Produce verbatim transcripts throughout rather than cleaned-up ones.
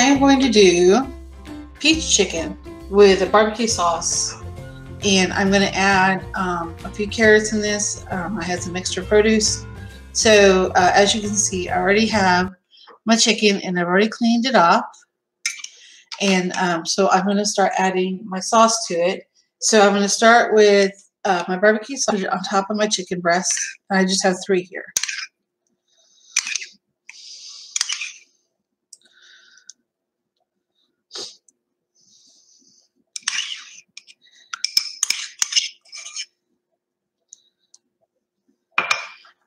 I am going to do peach chicken with a barbecue sauce, and I'm going to add um, a few carrots in this. Um, I had some extra produce. So uh, as you can see, I already have my chicken and I've already cleaned it up. And um, so I'm going to start adding my sauce to it. So I'm going to start with uh, my barbecue sauce on top of my chicken breast. I just have three here.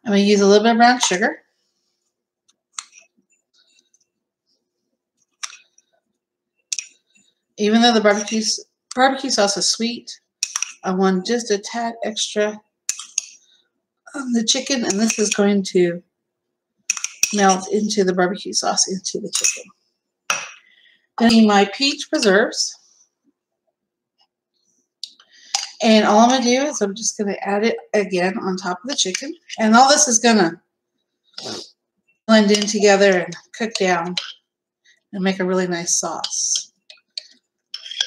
I'm going to use a little bit of brown sugar. Even though the barbecue, barbecue sauce is sweet, I want just a tad extra on the chicken, and this is going to melt into the barbecue sauce into the chicken. Then my peach preserves. And all I'm going to do is I'm just going to add it again on top of the chicken. And all this is going to blend in together and cook down and make a really nice sauce.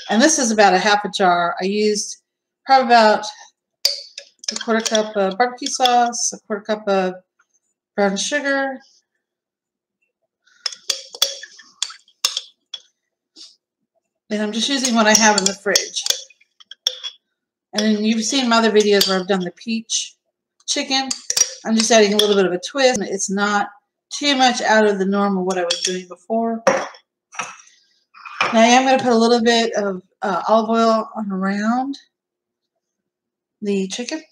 And this is about a half a jar. I used probably about a quarter cup of barbecue sauce, a quarter cup of brown sugar, and I'm just using what I have in the fridge. And you've seen my other videos where I've done the peach chicken. I'm just adding a little bit of a twist. It's not too much out of the norm of what I was doing before. Now I am going to put a little bit of uh, olive oil on around the chicken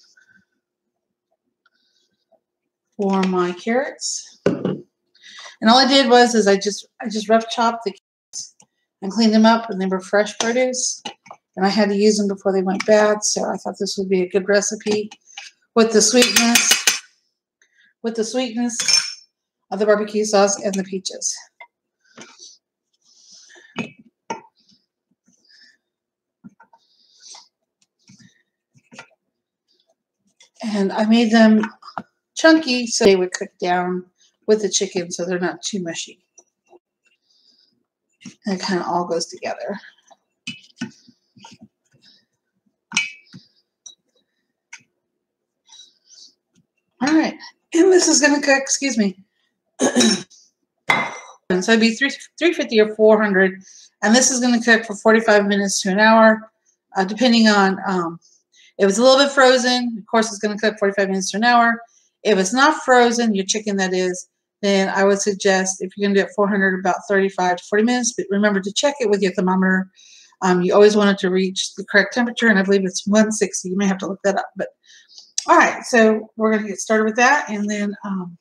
for my carrots. And all I did was is I just I just rough chopped the carrots and cleaned them up, and they were fresh produce. And I had to use them before they went bad, so I thought this would be a good recipe with the sweetness, with the sweetness of the barbecue sauce and the peaches. And I made them chunky so they would cook down with the chicken, so they're not too mushy. And it kind of all goes together. All right, and this is going to cook, excuse me. And so it'd be three fifty or four hundred, and this is going to cook for forty-five minutes to an hour, uh, depending on, um, if it's a little bit frozen, of course it's going to cook forty-five minutes to an hour. If it's not frozen, your chicken that is, then I would suggest if you're going to do it four hundred, about thirty-five to forty minutes, but remember to check it with your thermometer. Um, you always want it to reach the correct temperature, and I believe it's one sixty. You may have to look that up, but all right, so we're going to get started with that. And then, um,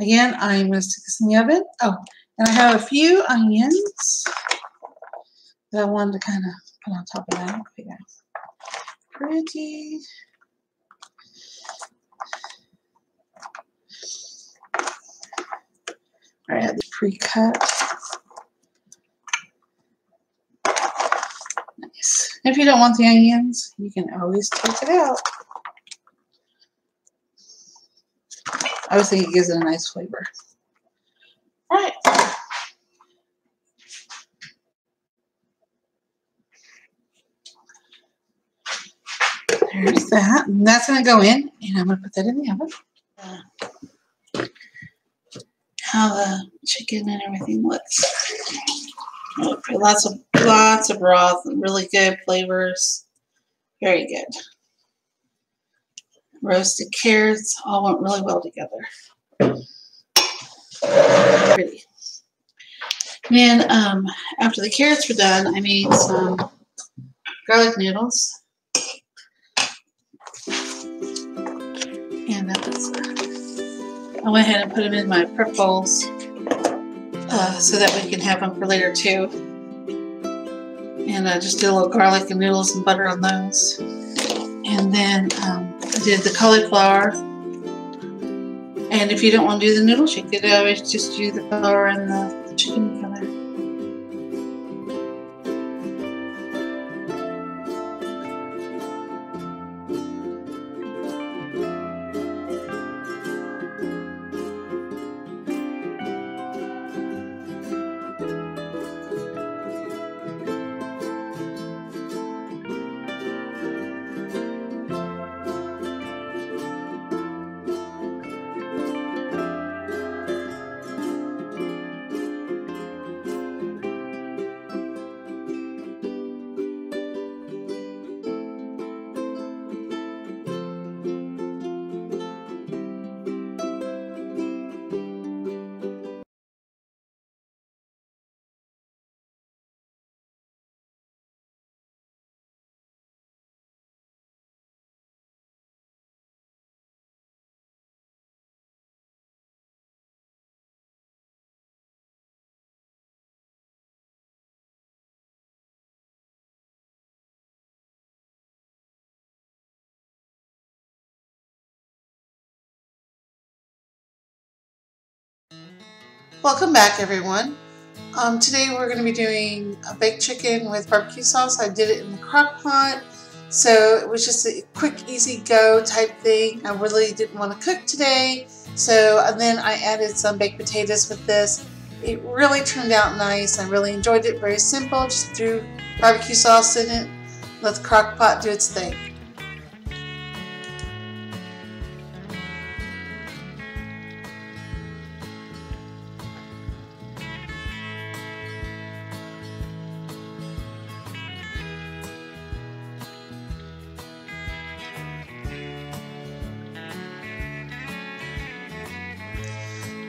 again, I'm going to stick this in the oven. Oh, and I have a few onions that I wanted to kind of put on top of that. Okay, guys. Pretty. All right, I have the pre-cut. Nice. If you don't want the onions, you can always take it out. I was thinking it gives it a nice flavor. All right. There's that. And that's going to go in, and I'm going to put that in the oven. How the chicken and everything looks. Lots of lots of broth and really good flavors. Very good. Roasted carrots all went really well together. Pretty. And then um, after the carrots were done, I made some garlic noodles. And that was, uh, I went ahead and put them in my prep bowls uh, so that we can have them for later too. And I just did a little garlic and noodles and butter on those. And then um, I did the cauliflower, and if you don't want to do the noodles, you could always just do the cauliflower and the chicken together. Welcome back, everyone. Um, today we're going to be doing a baked chicken with barbecue sauce. I did it in the crock pot, so it was just a quick, easy go type thing. I really didn't want to cook today, so and then I added some baked potatoes with this. It really turned out nice. I really enjoyed it. Very simple. Just threw barbecue sauce in it. Let the crock pot do its thing.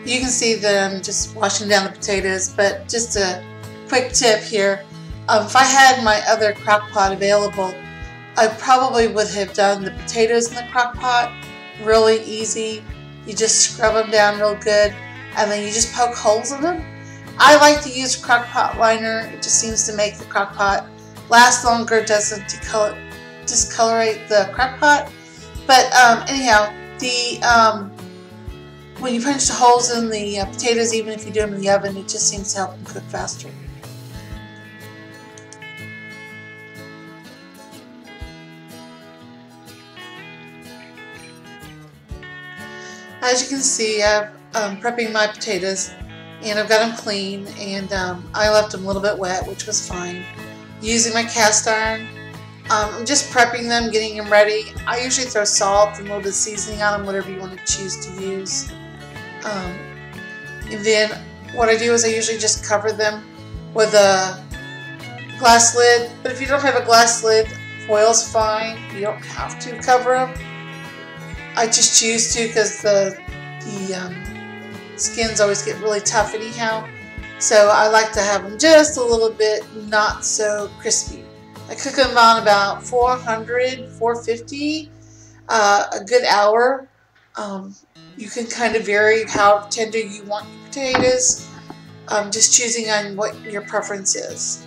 You can see them just washing down the potatoes, but just a quick tip here. Um, if I had my other crock pot available, I probably would have done the potatoes in the crock pot. Really easy. You just scrub them down real good, and then you just poke holes in them. I like to use crock pot liner. It just seems to make the crock pot last longer, doesn't decolor discolorate the crock pot. But um, anyhow, the um, when you punch the holes in the uh, potatoes, even if you do them in the oven, it just seems to help them cook faster. As you can see, I'm um, prepping my potatoes, and I've got them clean, and um, I left them a little bit wet, which was fine. Using my cast iron, um, I'm just prepping them, getting them ready. I usually throw salt and a little bit of seasoning on them, whatever you want to choose to use. Um, and then what I do is I usually just cover them with a glass lid, but if you don't have a glass lid, foil's fine. You don't have to cover them. I just choose to because the, the um, skins always get really tough anyhow, so I like to have them just a little bit not so crispy. I cook them on about four hundred, four fifty, uh, a good hour. Um, You can kind of vary how tender you want your potatoes, um, just choosing on what your preference is.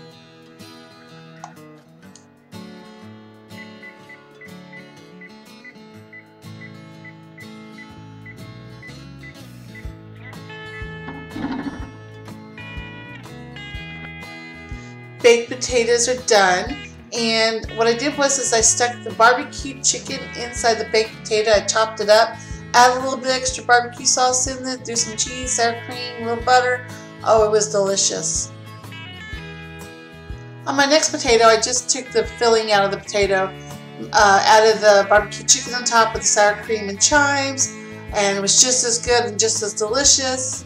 Baked potatoes are done, and what I did was is I stuck the barbecue chicken inside the baked potato. I chopped it up. Add a little bit extra barbecue sauce in it, do some cheese, sour cream, a little butter. Oh, it was delicious. On my next potato, I just took the filling out of the potato, uh, added the barbecue chicken on top with the sour cream and chives, and it was just as good and just as delicious.